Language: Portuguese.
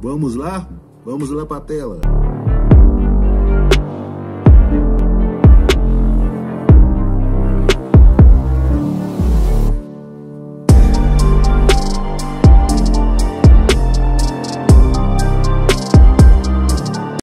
Vamos lá? Vamos lá para a tela.